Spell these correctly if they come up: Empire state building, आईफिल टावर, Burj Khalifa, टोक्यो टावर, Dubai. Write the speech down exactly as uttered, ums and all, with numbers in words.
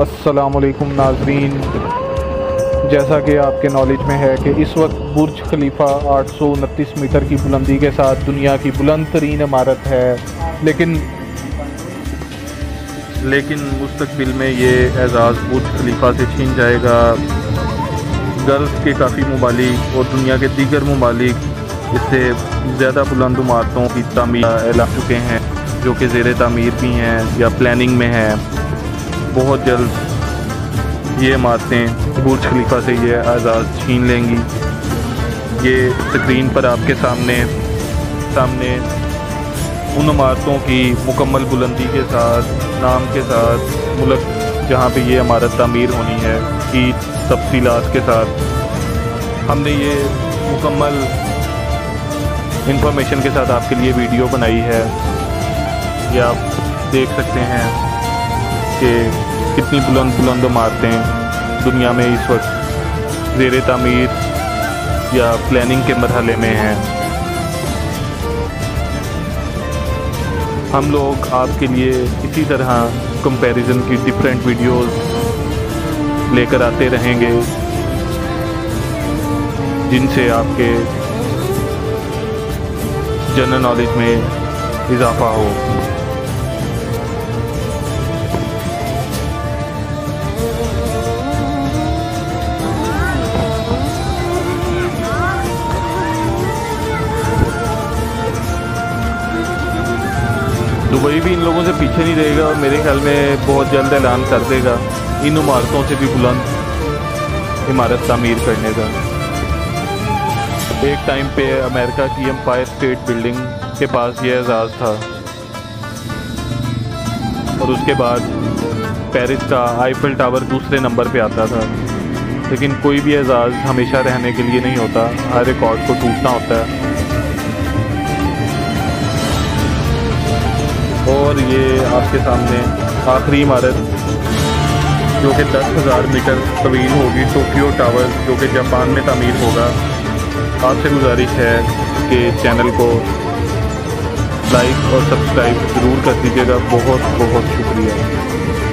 अस्सलामुअलैकुम नाज़रीन, जैसा कि आपके नॉलेज में है कि इस वक्त बुर्ज खलीफा आठ सौ उनतीस मीटर की बुलंदी के साथ दुनिया की बुलंद तरीन इमारत है, लेकिन लेकिन मुस्तकबिल में ये एजाज़ बुर्ज खलीफा से छीन जाएगा। गल्फ़ के काफ़ी ममालिक और दुनिया के दीगर ममालिक इससे ज़्यादा बुलंद इमारतों की तामीर ला चुके हैं, जो कि ज़ेरे तामीर भी हैं या प्लानिंग में हैं। बहुत जल्द ये इमारतें बुर्ज खलीफा से ये आज़ाद छीन लेंगी। ये स्क्रीन पर आपके सामने सामने उन इमारतों की मुकम्मल बुलंदी के साथ नाम के साथ मुल्क जहाँ पे ये इमारत तामीर होनी है की तफसीलात के साथ हमने ये मुकम्मल इंफॉर्मेशन के साथ आपके लिए वीडियो बनाई है। ये आप देख सकते हैं कि कितनी बुलंद बुलंद इमारतें दुनिया में इस वक्त ज़ेरे तामीर या प्लानिंग के मरहले में हैं। हम लोग आपके लिए इसी तरह कंपैरिजन की डिफरेंट वीडियोस लेकर आते रहेंगे, जिनसे आपके जनरल नॉलेज में इजाफा हो। दुबई भी इन लोगों से पीछे नहीं रहेगा और मेरे ख्याल में बहुत जल्द ऐलान कर देगा इन इमारतों से भी बुलंद इमारत तामीर करने का। एक टाइम पे अमेरिका की एम्पायर स्टेट बिल्डिंग के पास यह एजाज़ था, और उसके बाद पेरिस का आईफिल टावर दूसरे नंबर पे आता था। लेकिन कोई भी एजाज़ हमेशा रहने के लिए नहीं होता, हर रिकॉर्ड को टूटना होता है। और ये आपके सामने आखिरी इमारत जो कि दस हज़ार मीटर तवील होगी, टोक्यो टावर, जो कि जापान में तामीर होगा। आपसे गुजारिश है कि चैनल को लाइक और सब्सक्राइब ज़रूर कर दीजिएगा। बहुत बहुत शुक्रिया।